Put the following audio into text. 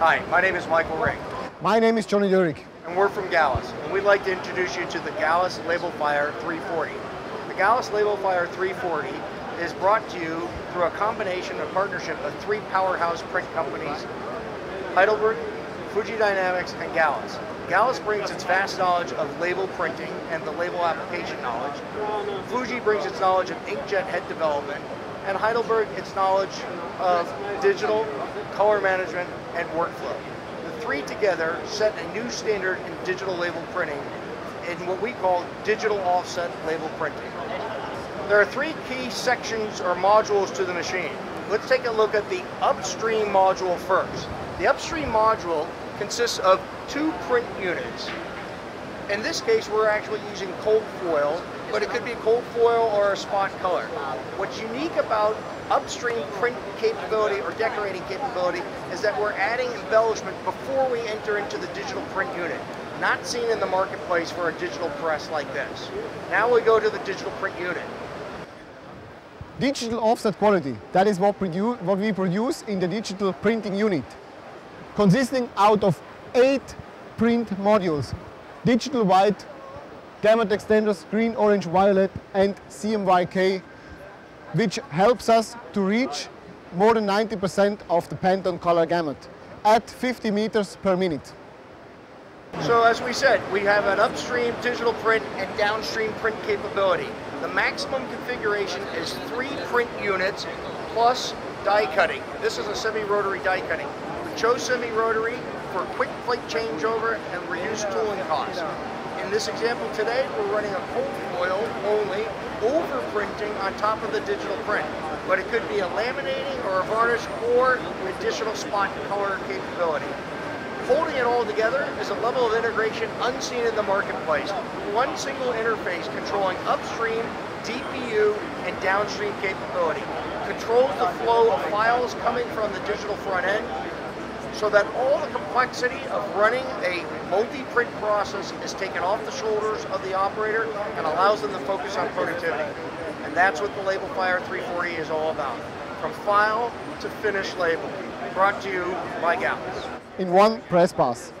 Hi, my name is Michael Ring. My name is Jonny Doniger. And we're from Gallus, and we'd like to introduce you to the Gallus LabelFire 340. The Gallus LabelFire 340 is brought to you through a combination of partnership of three powerhouse print companies, Heidelberg, Fuji Dynamics, and Gallus. Gallus brings its vast knowledge of label printing and the label application knowledge. Fuji brings its knowledge of inkjet head development, and Heidelberg its knowledge of digital, color management, and workflow. The three together set a new standard in digital label printing in what we call digital offset label printing. There are three key sections or modules to the machine. Let's take a look at the upstream module first. The upstream module consists of two print units. In this case, we're actually using cold foil, but it could be cold foil or a spot color. What's unique about upstream print capability or decorating capability is that we're adding embellishment before we enter into the digital print unit. Not seen in the marketplace for a digital press like this. Now we go to the digital print unit. Digital offset quality, that is what we produce in the digital printing unit, consisting out of 8 print modules: digital white, gamut extenders, green, orange, violet, and CMYK, which helps us to reach more than 90% of the Pantone color gamut at 50 meters per minute. So as we said, we have an upstream digital print and downstream print capability. The maximum configuration is 3 print units plus die cutting. This is a semi-rotary die cutting. We chose semi-rotary for quick plate changeover and reduced tooling costs. In this example today, we're running a cold foil only overprinting on top of the digital print, but it could be a laminating or a varnish or an additional spot color capability. Holding it all together is a level of integration unseen in the marketplace. One single interface controlling upstream, DPU, and downstream capability. Controls the flow of files coming from the digital front end so that all the complexity of running a multi-print process is taken off the shoulders of the operator and allows them to focus on productivity. And that's what the LabelFire 340 is all about. From file to finished label. Brought to you by Gallus. In one press pass.